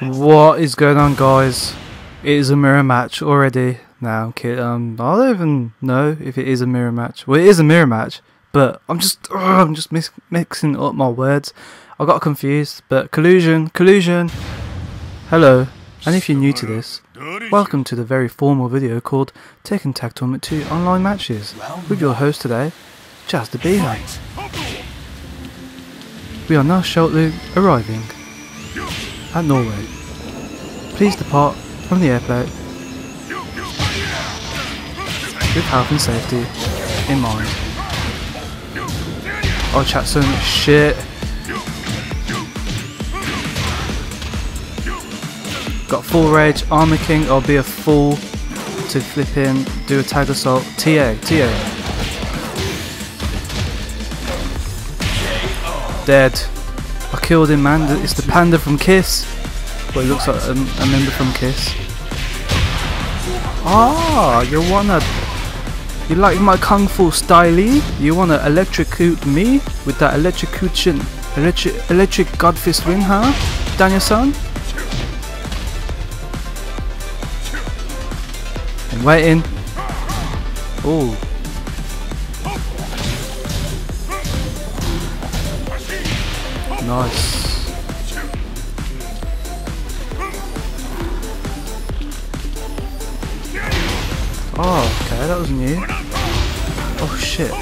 What is going on, guys? It is a mirror match already. Now, I don't even know if it is a mirror match. Well, it is a mirror match, but I'm just mixing up my words. I got confused. But collusion. Hello, and if you're new to this, welcome to the very formal video called Tekken Tag Tournament 2 Online Matches with your host today, Jazz the Beehive. We are now shortly arriving at Norway. Please depart from the airplane with health and safety in mind. I'll chat some shit. Got full rage, Armor King. I'll be a fool to flip in, do a tag assault. TA. Dead. I killed him, man. It's the panda from KISS. Well, he looks like a member from KISS. Ah, you wanna... You like my kung fu style? You wanna electrocute me with that electrocution... Electric god fist ring, huh? Daniel-san? I'm waiting. Oh. Nice. Oh, okay, that was new. Oh shit.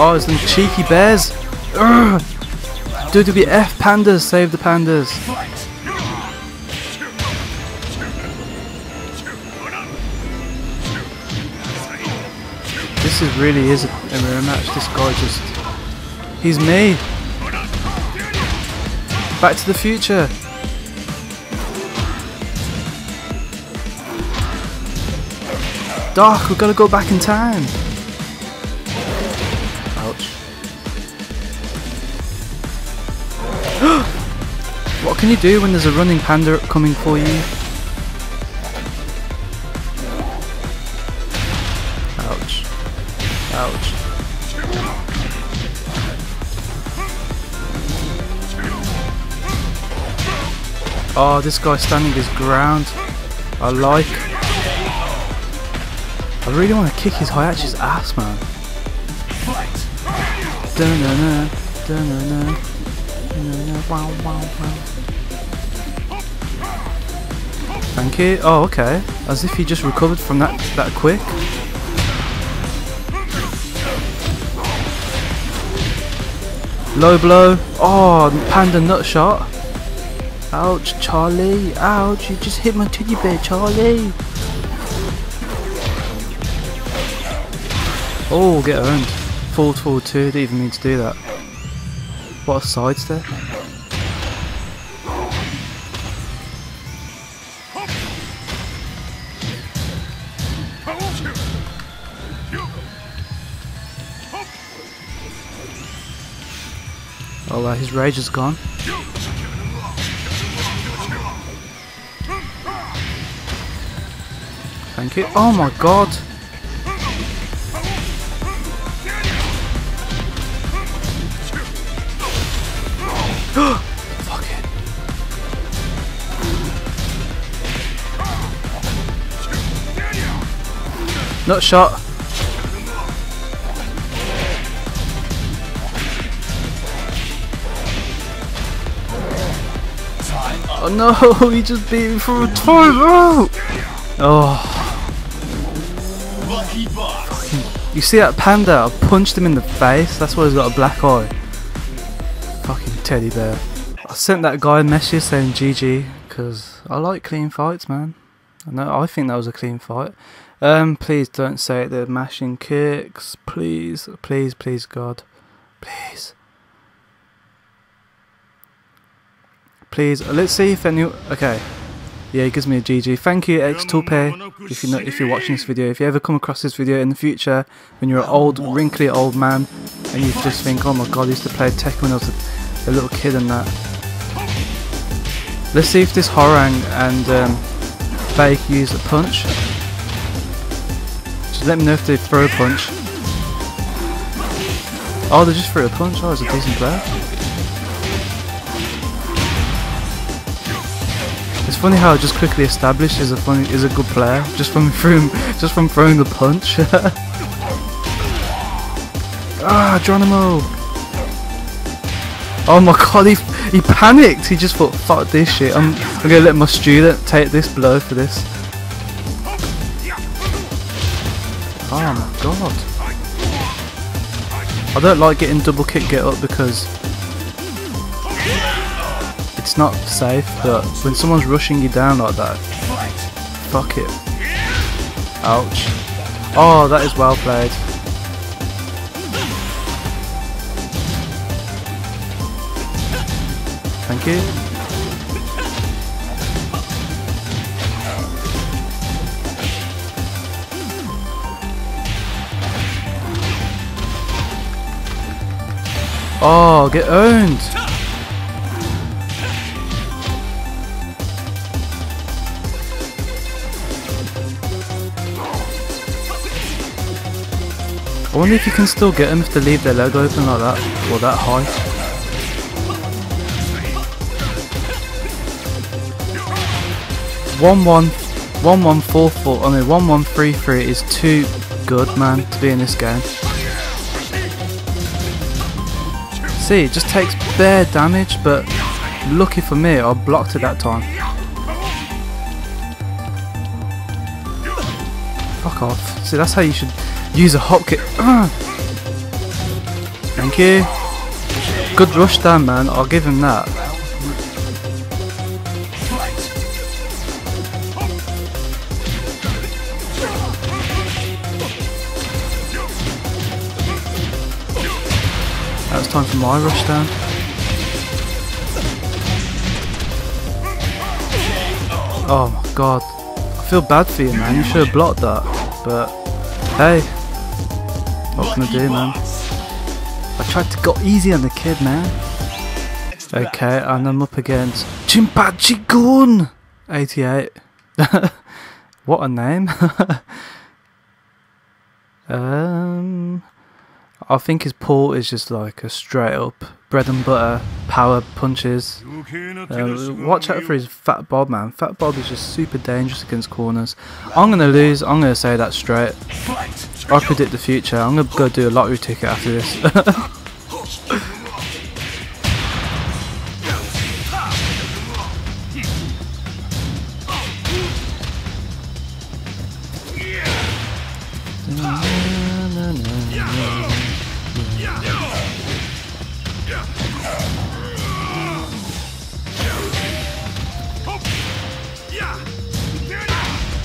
Oh, it's them cheeky bears. Urgh. WWF pandas, save the pandas. This is really is a mirror match. This guy just... He's me! Back to the Future! Doc, we've got to go back in time! Ouch. What can you do when there's a running panda coming for you? Ouch. Oh, this guy standing his ground. I really want to kick his Hayachi's ass, man. Thank you. Oh, okay. As if he just recovered from that quick. Low blow. Oh, panda nut shot. Ouch, Charlie. Ouch, you just hit my teddy bear, Charlie. Oh, get owned. Full tool 2, didn't even mean to do that. What a side step. Oh, his rage is gone. Thank you. Oh my god! Fuck it. Nut shot. Oh no, he just beat me for a time. Oh. You see that panda? I punched him in the face. That's why he's got a black eye. Fucking teddy bear. I sent that guy a message saying GG because I like clean fights, man. I think that was a clean fight. Please don't say it. They're mashing kicks. Please, please, please, God, please. Please, let's see if any... Okay. Yeah, he gives me a GG. Thank you, X2Pay, if you're watching this video. If you ever come across this video in the future, when you're an old, wrinkly old man, and you just think, oh my god, I used to play Tekken when I was a little kid and that. Let's see if this Horang and Bae use a punch. Just let me know if they throw a punch. Oh, they just threw a punch. Oh, it's a decent player. It's funny how it just quickly established is a good player just from throwing the punch. Ah, Geronimo! Oh my god, he panicked! He just thought, fuck this shit, I'm gonna let my student take this blow for this. Oh my god. I don't like getting double kick get up because it's not safe, but when someone's rushing you down like that, fuck it. Ouch. Oh, that is well played. Thank you. Oh, get owned! I wonder if you can still get them if they leave their leg open like that, or that high. One one three three is too good, man, to be in this game. See, it just takes bare damage, but lucky for me, I blocked it that time. Fuck off. See, that's how you should use a hop kick. Thank you. Good rush down, man. I'll give him that. Now it's time for my rush down. Oh my god. I feel bad for you, man. You should have blocked that. But hey, what can I do, man? I tried to go easy on the kid, man. Okay, and I'm up against Chimpachigun 88. What a name. I think his pull is just like a straight up bread and butter power punches. Watch out for his Fat Bob, man. Fat Bob is just super dangerous against corners. I'm gonna lose. I'm gonna say that straight. I predict the future. I'm gonna go do a lottery ticket after this.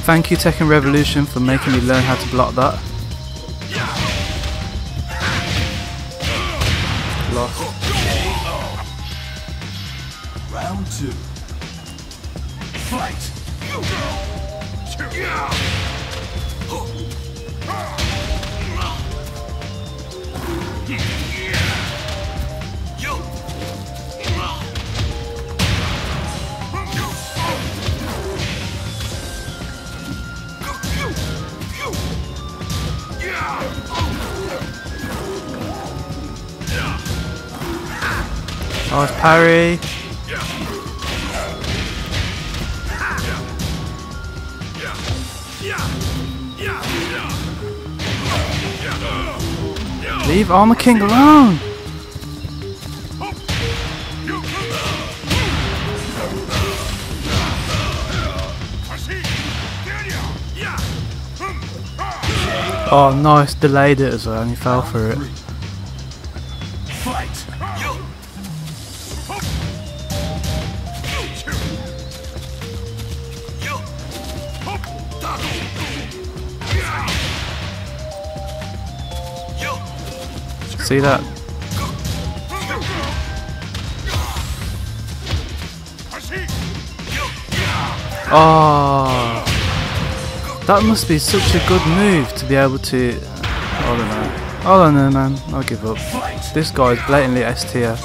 Thank you, Tekken Revolution, for making me learn how to block that. Lost. Round 2. Nice parry. Leave Armor King alone. Oh, nice. Delayed it as well, and he fell for it. See that? Oh, that must be such a good move to be able to. I don't know, man. I'll give up. This guy is blatantly S tier.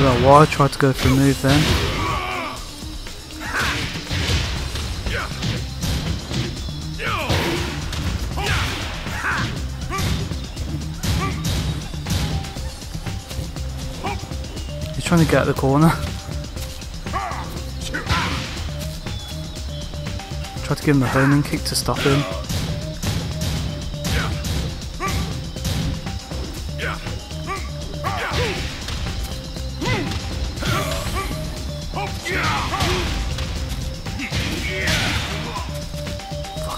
With that wall, tried to go for a move then. He's trying to get out the corner. Tried to give him a homing kick to stop him.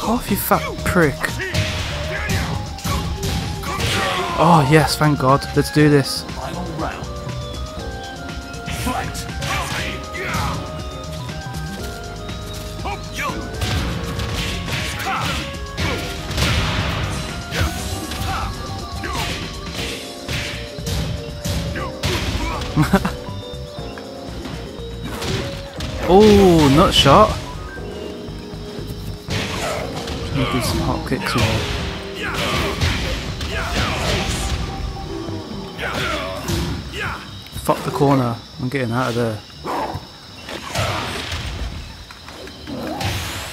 Off, you fat prick. Oh yes, thank God. Let's do this. Oh, nut shot. Do some hot kicks with him. Fuck the corner. I'm getting out of there.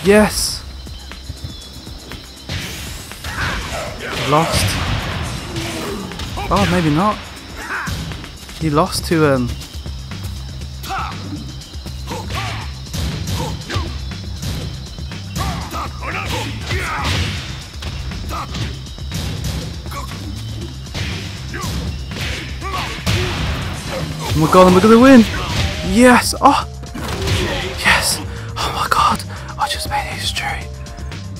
Yes! Lost. Oh, maybe not. He lost to oh my God, am I gonna win? Yes! Oh! Yes! Oh my God! I just made history!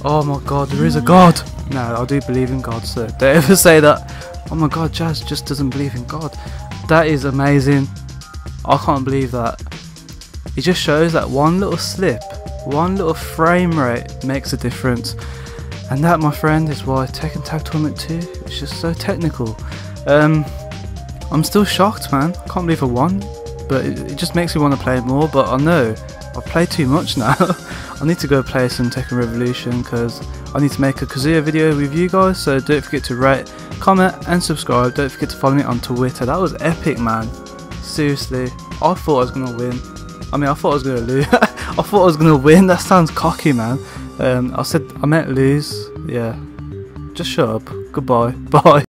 Oh my God, there is a God! No, I do believe in God, so don't ever say that. Oh my God, Jazz just doesn't believe in God. That is amazing. I can't believe that. It just shows that one little slip, one little frame rate makes a difference. And that, my friend, is why Tekken Tag Tournament 2 is just so technical. I'm still shocked, man. I can't believe I won, but it just makes me want to play more. But I know I've played too much now. I need to go play some Tekken Revolution because I need to make a Kazuya video with you guys. So don't forget to rate, comment and subscribe. Don't forget to follow me on Twitter. That was epic, man. Seriously, I thought I was going to win. I mean, I thought I was going to lose. I thought I was going to win. That sounds cocky, man. I meant lose. Yeah. Just shut up. Goodbye. Bye.